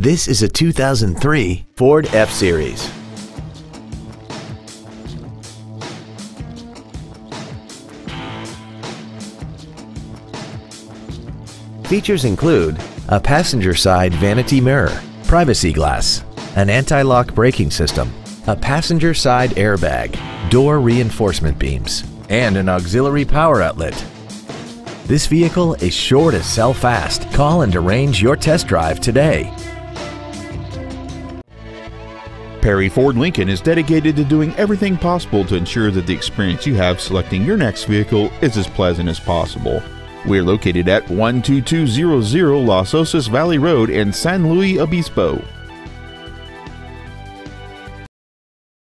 This is a 2003 Ford F-Series. Features include a passenger side vanity mirror, privacy glass, an anti-lock braking system, a passenger side airbag, door reinforcement beams, and an auxiliary power outlet. This vehicle is sure to sell fast. Call and arrange your test drive today. Perry Ford Lincoln is dedicated to doing everything possible to ensure that the experience you have selecting your next vehicle is as pleasant as possible. We're located at 12200 Los Osos Valley Road in San Luis Obispo.